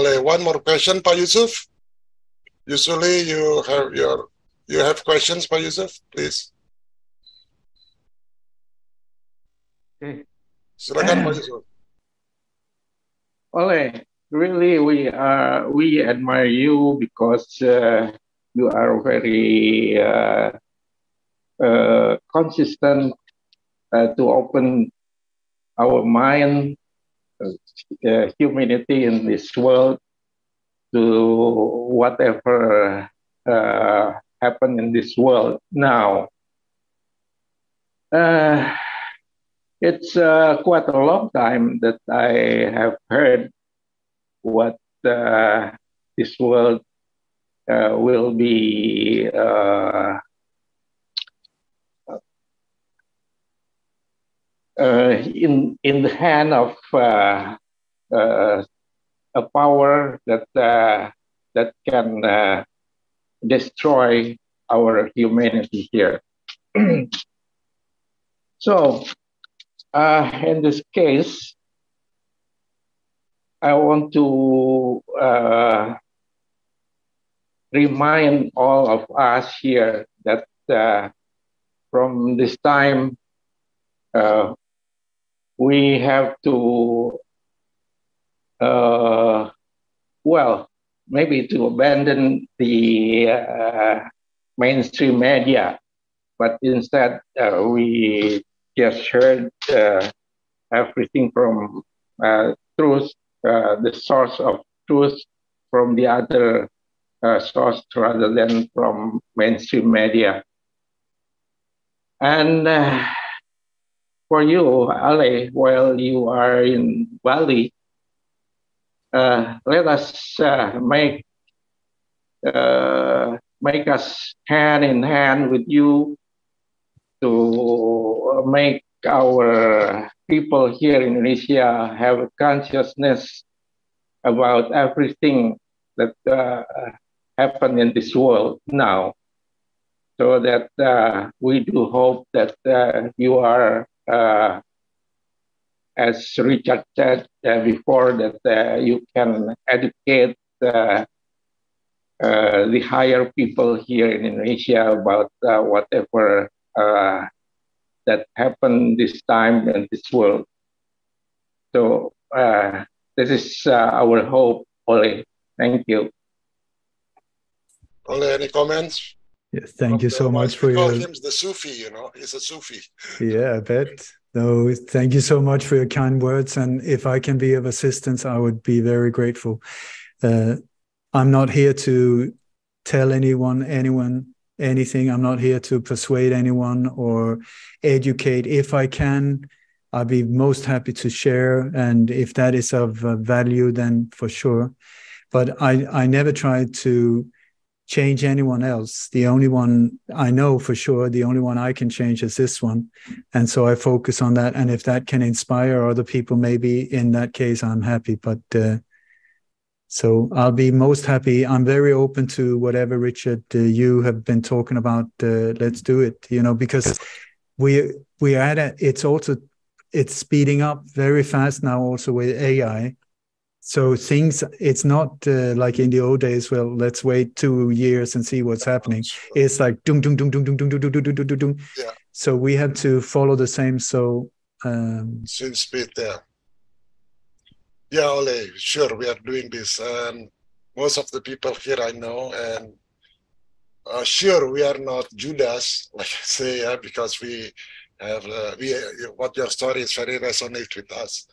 Ale, one more question, Pak Yusuf. Usually you have questions, Pak Yusuf, please. Okay. Silakan, Pak Yusuf. Ole, really we admire you because you are very consistent to open our mind, humanity in this world, to whatever happened in this world now. It's quite a long time that I have heard what this world will be in the hand of a power that that can destroy our humanity here. So. In this case, I want to remind all of us here that from this time, we have to, well, maybe to abandon the mainstream media, but instead we just heard everything from truth, the source of truth from the other source rather than from mainstream media. And for you, Ale, while you are in Bali, let us make us hand in hand with you to make our people here in Indonesia have a consciousness about everything that happened in this world now, so that we do hope that you are, as Richard said before, that you can educate the higher people here in Indonesia about whatever that happened this time in this world. So this is our hope, Ole. Thank you. Ole, any comments? Yes, thank you so much for your... Him the Sufi, you know, he's a Sufi. Yeah, I bet. So thank you so much for your kind words. And if I can be of assistance, I would be very grateful. I'm not here to tell anyone anything. I'm not here to persuade anyone or educate. If I can, I'll be most happy to share. And if that is of value, then for sure. But I never try to change anyone else. The only one I know for sure, the only one I can change is this one. And so I focus on that. And if that can inspire other people, maybe in that case, I'm happy. But so I'll be most happy. I'm very open to whatever, Richard, you have been talking about. Let's do it, you know, because we are at it. It's speeding up very fast now also with AI. So things, it's not like in the old days, well, let's wait 2 years and see what's happening. It's like, dung, dung, dung, dung, dung, dung, dung, dung, dung, dung, dung. Yeah. So we have to follow the same. So same speed there. Yeah, Ole, sure, we are doing this, and most of the people here I know, and sure, we are not Judas, like I say, because we have, what your story is very resonates with us.